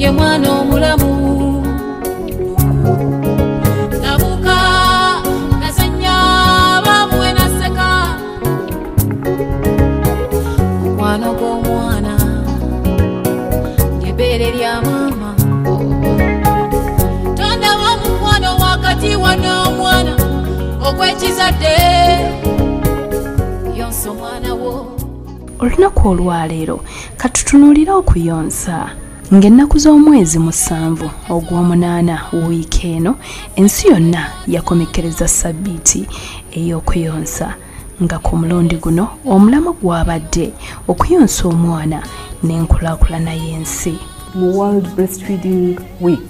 ye mwana omulamu nabuka nasanya bamwe naseka mwana gw'omwana ebbeere lya maama tonda w'omukwano wakati w'omwana okwekizadde yonsa mwana wo. Olunaku olwaleero katutunuulira okuyonsa ng'ennaku z'omwezi musanvu ogw'omunaana wiiki eno ensi yonna yakomekkereza ssabbiiti ey'okuyonsa nga ku mulundi guno omulamu gwabadde okuyonsa omwana n'enkulaakulana y'ensi mu World Breastfeeding Week.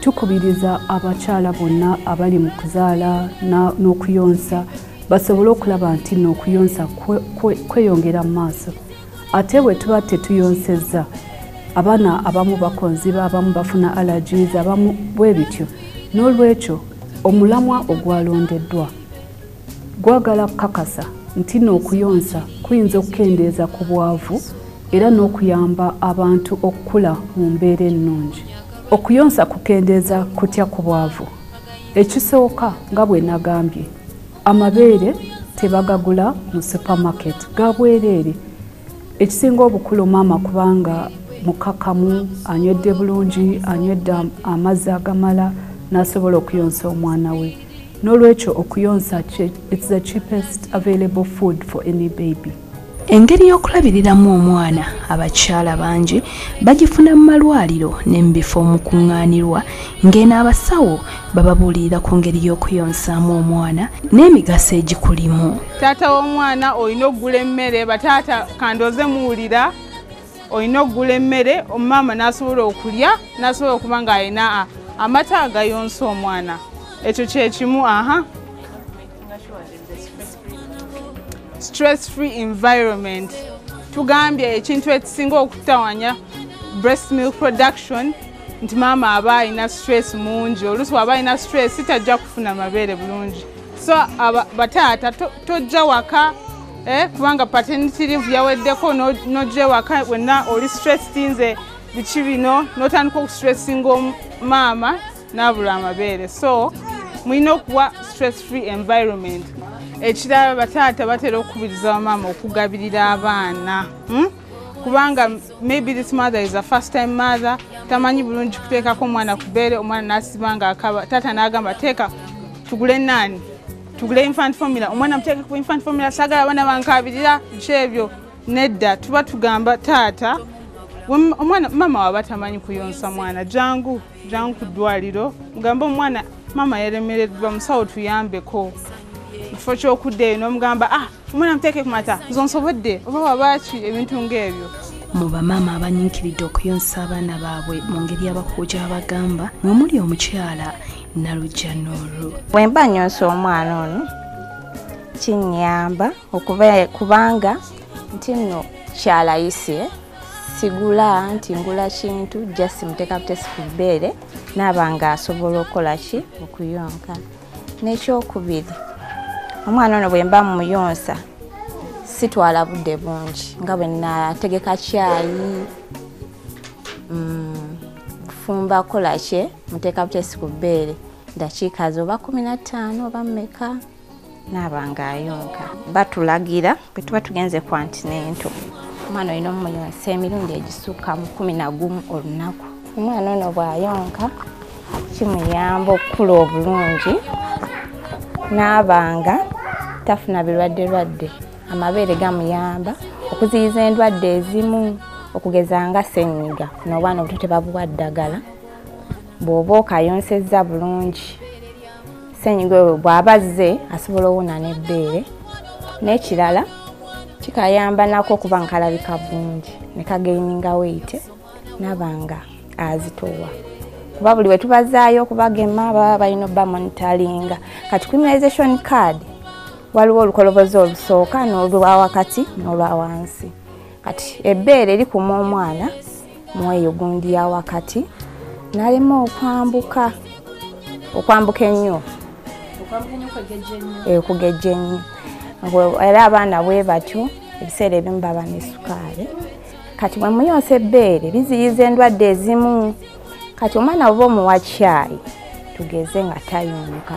Tukubiriza abakyala bonna abali mu kuzaala n'okuyonsa basobola okulaba nti n'okuyonsa kweyongera mu maaso ate bwe tuba tetuyonsezza abaana abamu bakonziba, abamu bafuna allergies, abamu bwe bityo. N'olwekyo omulamwa ogwalondeddwa gwagala kukakasa nti n'okuyonsa kuyinza okukendeeza ku bwavu era n'okuyamba abantu okukula mu mbeera ennungi. Okuyonsa kukendeeza kutya ku bwavu? Ekisooka nga bwe nagambye, amabeere tebagagula mu supermarket gabwereere. Ekisinga obukulu maama kubanga mukakamu, anywedde bulungi, anywedde amazzi agamala n'asobola okuyonsa omwana we. N'olwekyo okuyonsa it's the cheapest available food for any baby. Engeri y'okulabiriramu omwana abakyala bangi bagifuna mu malwaliro ne mu bifo omukuŋŋaanirwa ng'eno abasawo bababuulirira ku ngeri y'okuyonsaamu omwana n'emigaso egikulimu. Taata w'omwana olina okugula emmere, bataata kandoze muwulira, olina okugula emmere omumaama n'asobola okulya n'asobola okuba ng'alina amata agayonsa omwana. Ekyo kyekimu. Stress-free environment. Tugambye ekintu ekisinga okutawanya breast milk production nti maama aba alina stress mungi. Oluusi aba alina stress sitajja kufuna mabeere bulungi. So bataata tojja waka kubanga paternity leave yaweddeko nojja waka wenna oli stress tinze biki bino notandika okustressinga maama n'abula amabeere. So mulina okuwa stress-free environment. Ekirala bataata batera okukubiriza bamaama okugabirira abaana. Kubanga maybe this mother is a first time mother, tamanyi bulungi kuteekako omwana ku bbeere, omwana n'asiba nga akaba. Taata n'agamba teeka tugule nani, tugule infant formula, omwana muteeke ku infant formula, sagala abaana bankabirira biki ebyo. Nedda tuba tugamba taata omwana maama waba tamanyi kuyonsa mwana, jangu jangu ku ddwaliro mugambe omwana maama yalemereddwa musawo tuyambeko. Kifo ky'okuddeyo n'omugamba omwana muteeke ku mata nze nsobodde oba wabaaki ebintu ng'ebyo. Mu bamaama abanyiikiridde okuyonsa abaana baabwe mu ngeri abakooja abagamba mwe muli omukyala Nalugya Norru. Bwe mba nnyonsa omwana ono kinnyamba kubanga nti nno kyalayise sigula nti ngula kintu jasi muteeka butesi ku bbeere n'aba nga asobola okukola ki okuyonka. N'ekyokubiri omwana ono bwe mba muyonsa sitwala budde bungi nga bwe nategeka kyayi fumba kola kye muteeka butesi ku bbeere dakiika zoba 15 oba mmeka n'aba ng'ayonka. Batulagira bwe tuba tugenze kwantinento omwana olina omuyonsa emirundi egisukka mu 11 olunaku. Omwana ono bw'ayonka kimuyamba okukula obulungi n'abanga tafuna birwadde. Amabeere gamuyamba okuziyiza endwadde ezimu okugeza nga sennyiga n'obwana obuto tebabuwa ddagala. Bw'oba okayonsezza bulungi sennyiga oyo bw'aba azze asobola owona n'ebbeere. N'ekirala kikayamba nako okuba nga kalabika bulungi ne kagaininga weyite n'abanga azitowa. Kuba buli we tubazaayo okubagema baba balina obba monitalinga. Kati criminalization card waliwo olukolobozi olusooka n'olwa wakati n'olwa wansi. Kati ebbeere likuuma omwana mweyo gundi ya wakati n'alema okwambuka. Okwambuka ennyo. Okugejja ennyo. Era abaana bwe batyo ebiseera ebimu baba ne sukaali. kati wamuyonse ebbeere biziyiza endwadde ezimu. Kati omwana oba omuwa caayi tugeze nga tayonka,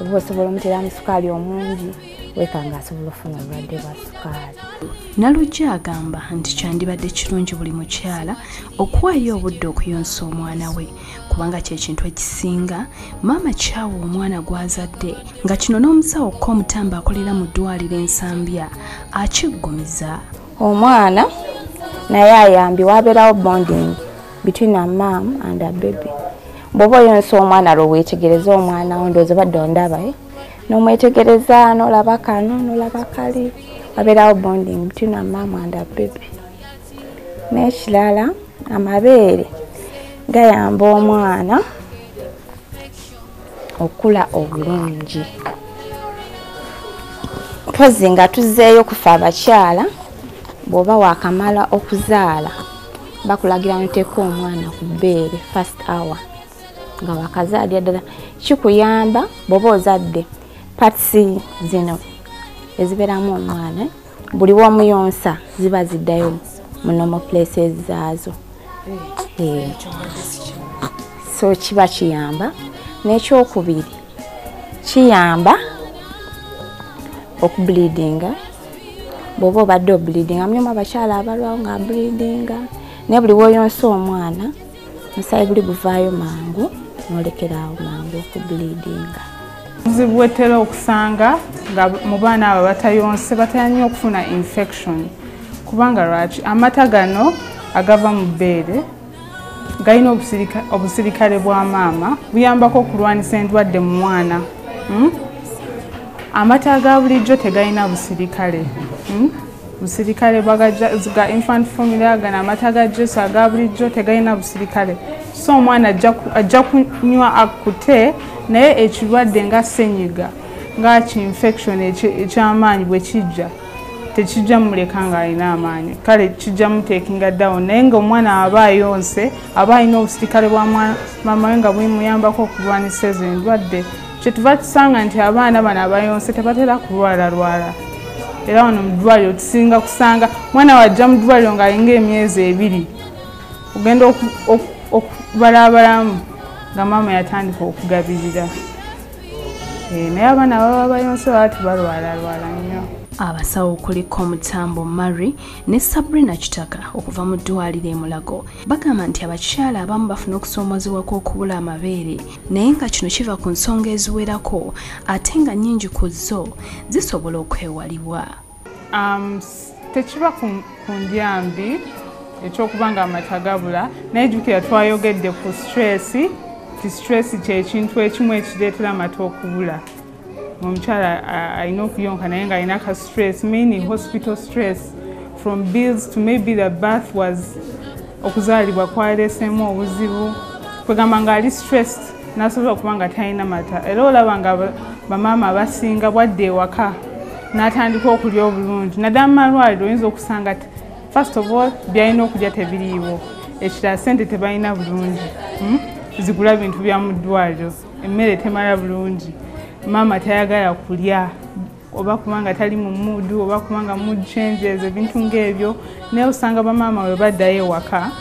oba osobola omuteramu sukaali omungi wekanga asobola ofuna obulwadde bwa sukaali. Nalugya agamba nti kyandibadde kirungi buli mukyala okuwaayo obudde okuyonsa omwana we, kubanga kyekintu ekisinga maama kyawa omwana gw'azadde, nga kino n'omusawo ko omutamba akolera mu ddwaliro Ensambya akiggumiza. Omwana naye ayambibwa abeerawo bonding between a mom and a baby. Bobo yonsa omwana lweweetegereza omwana wo ndoozi badde ondaba n'omwetegereza n'olaba kano n'olaba kali, abeerawo bonding between a mom and a baby. N'ekirala amabeere gayamba omwana okula obulungi. Mpozi nga tuzzeeyo okufa abakyala bw'oba waakamala okuzaala bakulagira nteeka omwana ku bbeere first hour nga wakazaalya ddala, kikuyamba bw'oba ozadde patisi zino ezibeeramu omwana buli w'omuyonsa ziba ziddayo mu normal places zaazo. So kiba kiyamba. N'ekyokubiri kiyamba okubleedinga bw'oba obadde obleedinga, mulimu abakyala abalwawo nga bleedinga, ne buli woyonsa omwana musaayi buli guvaayo mangu n'olekeraawo mangu okubleedinga. Zibwetera okusanga nga mu baana abo batayonse batayanye okufuna infection, kubanga lwaki amata gano agava mu bbeere galina obusirikale bwa maama buyambako okulwanisa endwadde mu mwana. Amata aga bulijjo tegalina busirikale, busirikale bwagaga infant formula gana amata ga Jesu aga bulijjo tegalina busirikale, so omwana ajja kunywa akute naye ekirwadde nga senyiga nga ki-infection ekyamaanyi bwe kijja tekijja muleka nga alina amaanyi, kale kijja mutekinga down. Naye nga omwana aba ayonse aba alina obusirikale bwa maama we nga buyimuyambako okulwanisa ezo endwadde. Kyetuva tusanga nti abaana bano abayonse tebatera kulwalalwala, era wano mu ddwaliro tusinga kusanga mwana wajja mu ddwaliro ng'alinga emyezi ebiri ogenda okubalaabalamu nga maama yatandika okugabirira, naye abaana baba abayonse baba tebalwalalwala nnyo. Abasawo kuliko Mutambo Mary ne Sabrina Kitaka okuva mu ddwaliro Emulago bagamba nti abakyala abamu bafuna okusoomozebwako okubula amabeere, naye nga kino kiva ku nsonga eziwerako ate nga nnyingi ku zo zisobola okwewalibwa. Tekiba ku ndyambi ekyokuba nga amata gabula, naye jjukira twayogedde ku stress, ti stress kyekintu ekimu ekireetera amata okubula. Omukyala alina okuyonka naye nga alina ka stress, mainly hospital stress from bills to maybe the birth was okuzaalibwa kwaleesemu obuzibu, kwegamba nga ali stressed n'asobola okuba nga talina mata. Era olaba nga bamaama abasinga bwadde ewaka n'atandika okulya obulungi, naddala mu malwaliro oyinza okusanga first of all byalina okulya tebiriiwo, ekirala ssente tebalina bulungi, zigula bintu bya mu ddwaliro, emmere temala bulungi, maama tayagala kulya oba kubanga tali mu mudu oba kubanga mood changes, ebintu ng'ebyo. Naye osanga bamaama we baddayo ewaka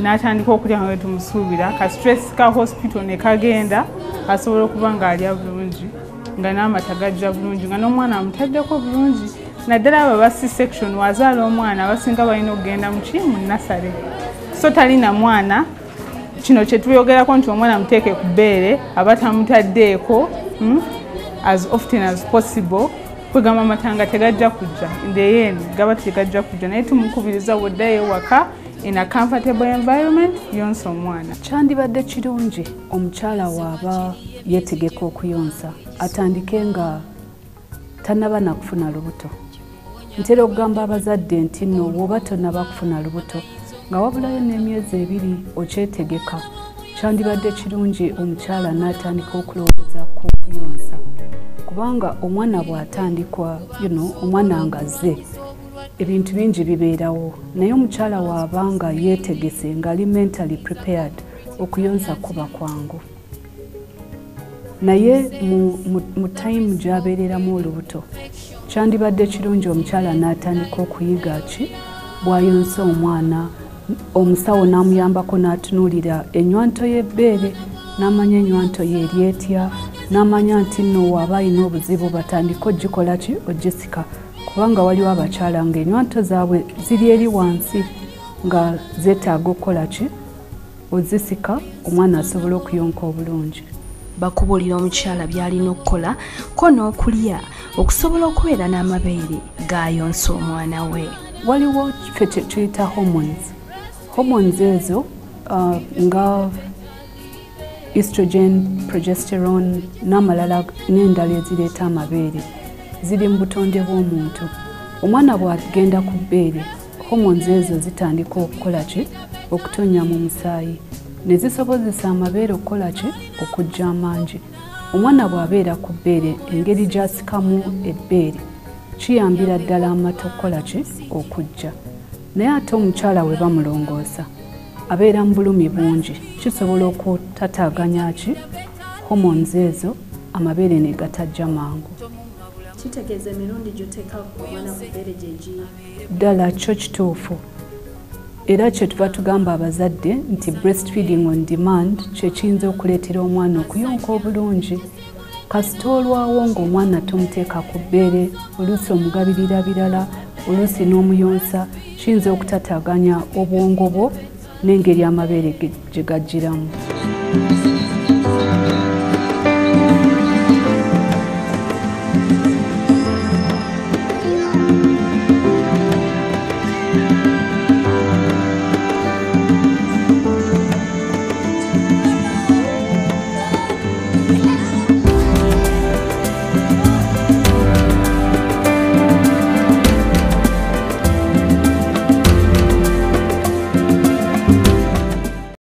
n'atandika okulya nga tumusuubira, ka stress ka hospital ne kagenda, asobola okuba ng'alya bulungi nga n'amata gajja bulungi nga n'omwana amutaddeko bulungi. Naddala abo ba C-section wazaala omwana abasinga balina okugenda mu kimu nasale, so talina mwana. Kino kyetuyogerako nti omwana muteeke ku bbeere aba tamutaddeeko as often as possible, kwegamba amata nga tegajja kujja ndeyeni gaba tegajja kujja, naye tumukubiriza bwoddayo waka in a comfortable environment yonsa omwana. Kyandibadde kirungi omukyala waaba yeetegeka okuyonsa atandike nga tannaba na kufuna lubuto. Ntera okugamba abazadde nti nno bw'oba tonnaba kufuna lubuto nga wabulayo n'emyezi ebiri okyetegeka, kyandibadde kirungi omukyala n'atandika okulowooza ku kuyonsa, kubanga omwana bw'atandikwa omwana ngaze ebintu bingi bibeerawo, naye omukyala waabanga yeetegese ng'ali mentally prepared okuyonsa kuba kwangu. Naye mu time gy'abeereramu olubuto kyandibadde kirungi omukyala n'atandika okuyiga ki bwayonsa omwana omusawo namuyambako n'atunuulira ennywanto y'ebbeere n'amanya ennywanto y'eri etya n'amanya nti nno waaba alina obuzibu batandika ogikola ki ogisika kubanga waliwo abakyala ng'ennywanto zaabwe ziri eri wansi nga zeetaaga okukola ki ozisika omwana asobola okuyonka obulungi. Bakubuulira omukyala by'alina okukola ko n'okulya okusobola okubeera n'amabeere gaayonsa omwana we. Waliwo kifo kye tuyita hormones. Hormones ezo nga estrogen, progesterone n'amalala n'endala ezireeta amabeere ziri mu butonde bw'omuntu. Omwana bw'agenda ku bbeere hormones ezo zitandika okukola ki okutonnya mu musaayi ne zisobozesa amabeere okukola ki okujja amangi. Omwana bw'abeera ku bbeere engeri gy'asikamu ebbeere kiyambira ddala amata okukola ki okujja, naye ate omukyala we bamulongoosa abeera mu bulumi bungi kisobola okutataaganya ki hormones ezo amabeere ne gatajja mangu. Kitegeeza emirundi gy'oteeka omwana ku bbeere gye giyi ddala kyo kituufu. Era kyetuva tugamba abazadde nti breastfeeding on demand kye kiyinza okuleetera omwana okuyonka obulungi. Kasita olwawo ng'omwana tomuteeka ku bbeere, oluusi omugabirira birala, oluusi n'omuyonsa, kiyinza okutataaganya obwongo bwo n'engeri amabeere gye gajjiramu.